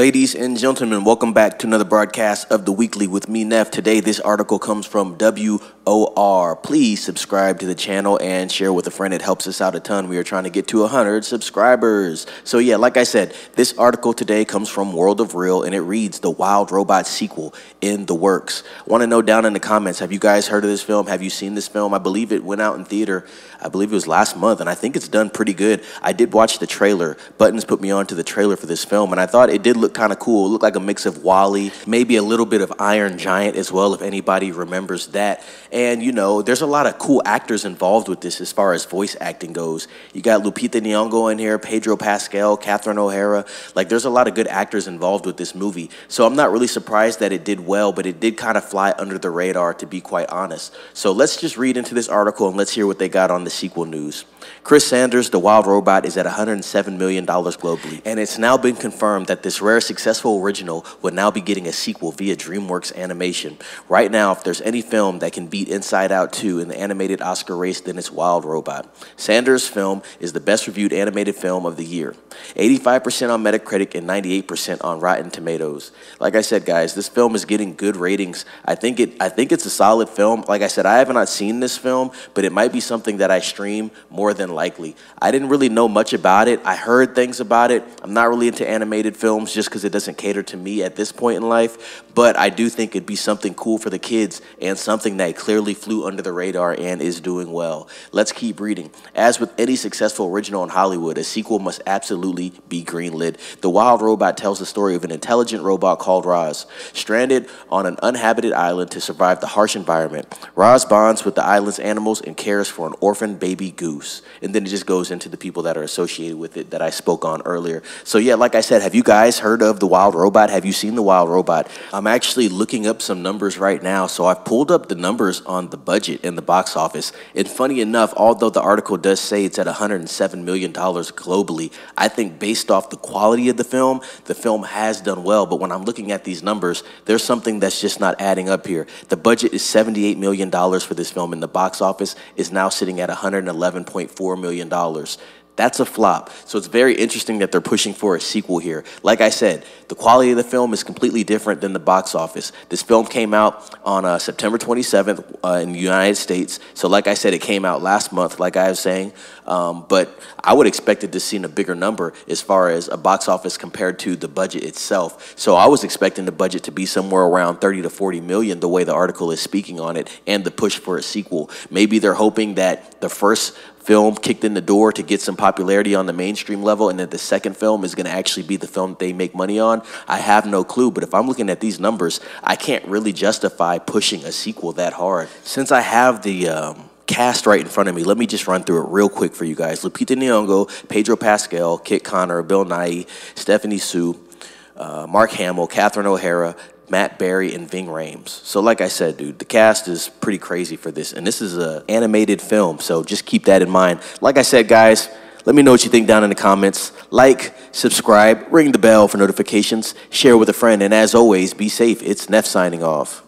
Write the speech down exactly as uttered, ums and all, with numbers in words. Ladies and gentlemen, welcome back to another broadcast of The Weekly with me, Neff. Today, this article comes from W O R. Please subscribe to the channel and share with a friend. It helps us out a ton. We are trying to get to one hundred subscribers. So yeah, like I said, this article today comes from World of Real, and it reads, The Wild Robot sequel in the works. I want to know down in the comments, have you guys heard of this film? Have you seen this film? I believe it went out in theater. I believe it was last month, and I think it's done pretty good. I did watch the trailer. Buttons put me on to the trailer for this film, and I thought it did look kind of cool. It looked like a mix of Wally, maybe a little bit of Iron Giant as well, if anybody remembers that. And, you know, there's a lot of cool actors involved with this as far as voice acting goes. You got Lupita Nyong'o in here, Pedro Pascal, Catherine O'Hara. Like, there's a lot of good actors involved with this movie. So I'm not really surprised that it did well, but it did kind of fly under the radar, to be quite honest. So let's just read into this article and let's hear what they got on the sequel news. Chris Sanders, The Wild Robot, is at one hundred seven million dollars globally, and it's now been confirmed that this rare successful original will now be getting a sequel via DreamWorks Animation. Right now, if there's any film that can beat Inside Out two in the animated Oscar race, then it's Wild Robot. Sanders' film is the best-reviewed animated film of the year, eighty-five percent on Metacritic and ninety-eight percent on Rotten Tomatoes. Like I said, guys, this film is getting good ratings. I think it. I think it's a solid film. Like I said, I have not seen this film, but it might be something that I stream more than likely. I didn't really know much about it. I heard things about it. I'm not really into animated films just because it doesn't cater to me at this point in life, but I do think it'd be something cool for the kids and something that clearly flew under the radar and is doing well. Let's keep reading. As with any successful original in Hollywood, a sequel must absolutely be greenlit. The Wild Robot tells the story of an intelligent robot called Roz, stranded on an uninhabited island to survive the harsh environment. Roz bonds with the island's animals and cares for an orphan baby goose. And then it just goes into the people that are associated with it that I spoke on earlier. So yeah, like I said, have you guys heard of The Wild Robot? Have you seen The Wild Robot? I'm actually looking up some numbers right now. So I've pulled up the numbers on the budget in the box office. And funny enough, although the article does say it's at one hundred seven million dollars globally, I think based off the quality of the film, the film has done well. But when I'm looking at these numbers, there's something that's just not adding up here. The budget is seventy-eight million dollars for this film, and the box office is now sitting at one hundred eleven point four million dollars. That's a flop. So it's very interesting that they're pushing for a sequel here. Like I said, the quality of the film is completely different than the box office. This film came out on uh, September twenty-seventh uh, in the United States. So like I said, it came out last month, like I was saying. Um, but I would expect it to see a bigger number as far as a box office compared to the budget itself. So I was expecting the budget to be somewhere around thirty to forty million, the way the article is speaking on it, and the push for a sequel. Maybe they're hoping that the first film kicked in the door to get some popularity on the mainstream level, and that the second film is going to actually be the film that they make money on. I have no clue, but if I'm looking at these numbers, I can't really justify pushing a sequel that hard. Since I have the um cast right in front of me, let me just run through it real quick for you guys. Lupita Nyong'o, Pedro Pascal, Kit Conner, Bill Nighy, Stephanie Su, uh, Mark Hamill, Catherine O'Hara, Matt Berry, and Ving Rhames. So like I said, dude, the cast is pretty crazy for this. And this is an animated film, so just keep that in mind. Like I said, guys, let me know what you think down in the comments. Like, subscribe, ring the bell for notifications, share with a friend, and as always, be safe. It's Neff signing off.